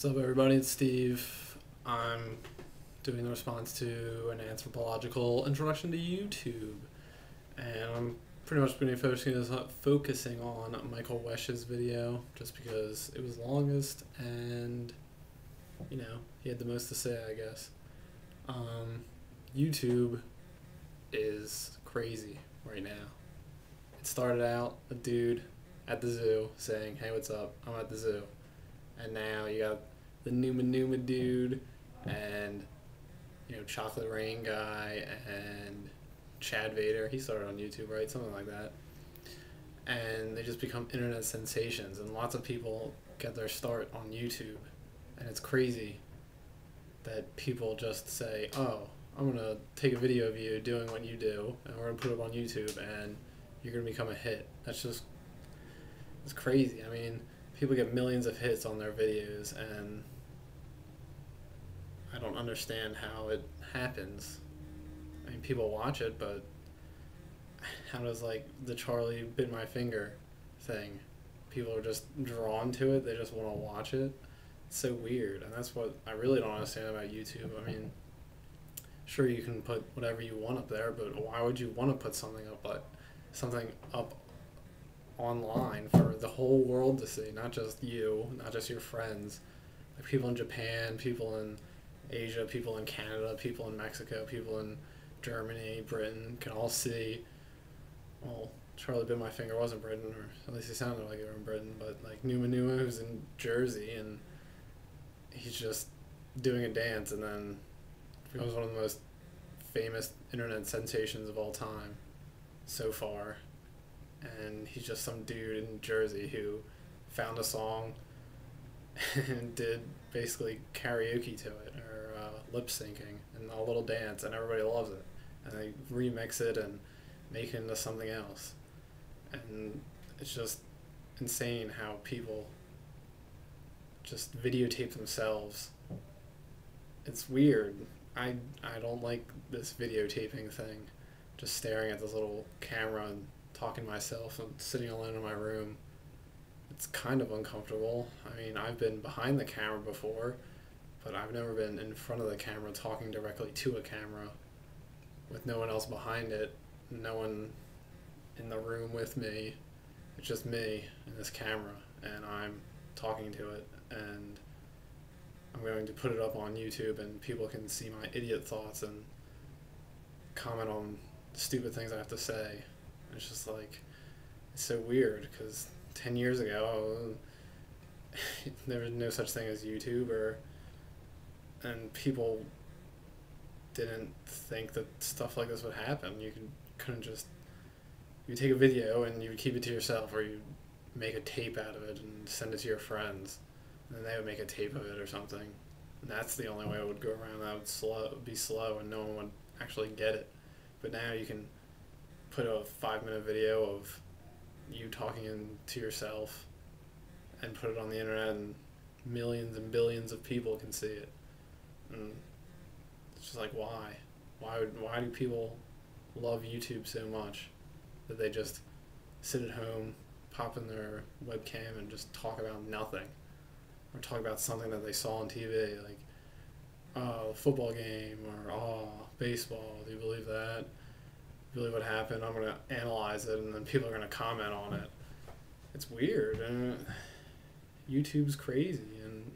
What's up, everybody? It's Steve. I'm doing the response to an anthropological introduction to YouTube, and I'm pretty much going to be focusing on Michael Wesch's video just because it was longest and, you know, he had the most to say, I guess. YouTube is crazy right now. It started out a dude at the zoo saying, "Hey, what's up? I'm at the zoo." And now you got the Numa Numa dude, and, you know, Chocolate Rain guy, and Chad Vader. He started on YouTube, right? Something like that. And they just become internet sensations, and lots of people get their start on YouTube. And it's crazy that people just say, "Oh, I'm gonna take a video of you doing what you do, and we're gonna put it on YouTube, and you're gonna become a hit." That's just, it's crazy. I mean, people get millions of hits on their videos, and I don't understand how it happens. I mean, people watch it, but how does, like, the Charlie Bit My Finger thing? People are just drawn to it. They just want to watch it. It's so weird, and that's what I really don't understand about YouTube. I mean, sure, you can put whatever you want up there, but why would you want to put something up, like, something up online for the whole world to see, not just you, not just your friends, like people in Japan, people in Asia, people in Canada, people in Mexico, people in Germany, Britain, can all see. Well, Charlie Bit My Finger was in Britain, or at least he sounded like he was in Britain, but like Numa Numa, who's in Jersey, and he's just doing a dance, and then becomes one of the most famous internet sensations of all time so far. And he's just some dude in Jersey who found a song and did basically karaoke to it, or lip syncing, and a little dance, and everybody loves it. And they remix it and make it into something else. And it's just insane how people just videotape themselves. It's weird. I don't like this videotaping thing, just staring at this little camera and talking to myself and sitting alone in my room. It's kind of uncomfortable. I mean, I've been behind the camera before, but I've never been in front of the camera talking directly to a camera with no one else behind it, no one in the room with me. It's just me and this camera, and I'm talking to it, and I'm going to put it up on YouTube, and people can see my idiot thoughts and comment on stupid things I have to say. It's just like, it's so weird, because 10 years ago, there was no such thing as YouTube, and people didn't think that stuff like this would happen. You couldn't just, you take a video and you would keep it to yourself, or you make a tape out of it and send it to your friends, and then they would make a tape of it or something. And that's the only way it would go around. That would be slow, and no one would actually get it. But now you can put a 5-minute video of you talking to yourself and put it on the internet, and millions and billions of people can see it. And it's just like, why? Why do people love YouTube so much that they just sit at home, pop in their webcam, and just talk about nothing, or talk about something that they saw on TV, like, oh, football game, or oh, baseball, do you believe that? Really, what happened? I'm gonna analyze it, and then people are gonna comment on it. It's weird. And YouTube's crazy. And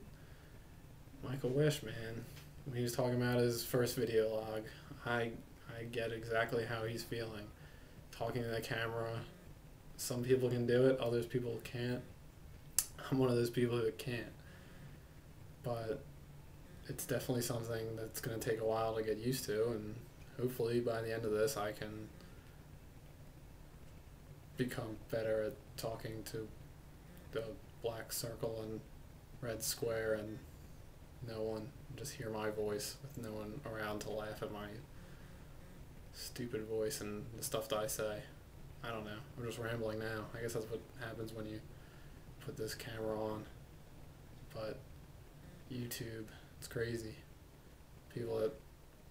Michael Wesch, man, when he was talking about his first video log, I get exactly how he's feeling. Talking to the camera, some people can do it, others people can't. I'm one of those people who can't. But it's definitely something that's gonna take a while to get used to, and hopefully by the end of this I can become better at talking to the black circle and red square and no one, just hear my voice with no one around to laugh at my stupid voice and the stuff that I say. I don't know, I'm just rambling now. I guess that's what happens when you put this camera on. But YouTube, it's crazy. People that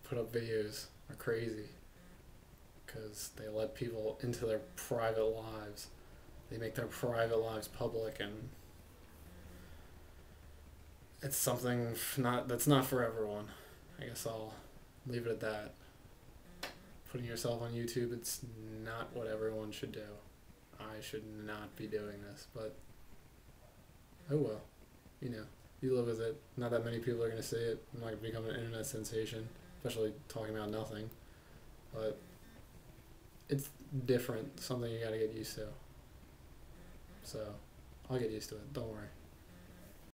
put up videos are crazy because they let people into their private lives. They make their private lives public, and it's something that's not for everyone. I guess I'll leave it at that. Putting yourself on YouTube, it's not what everyone should do. I should not be doing this, but oh well. You know, you live with it. Not that many people are going to see it. I'm not going to become an internet sensation, especially talking about nothing. But it's different, something you got to get used to. So I'll get used to it, don't worry.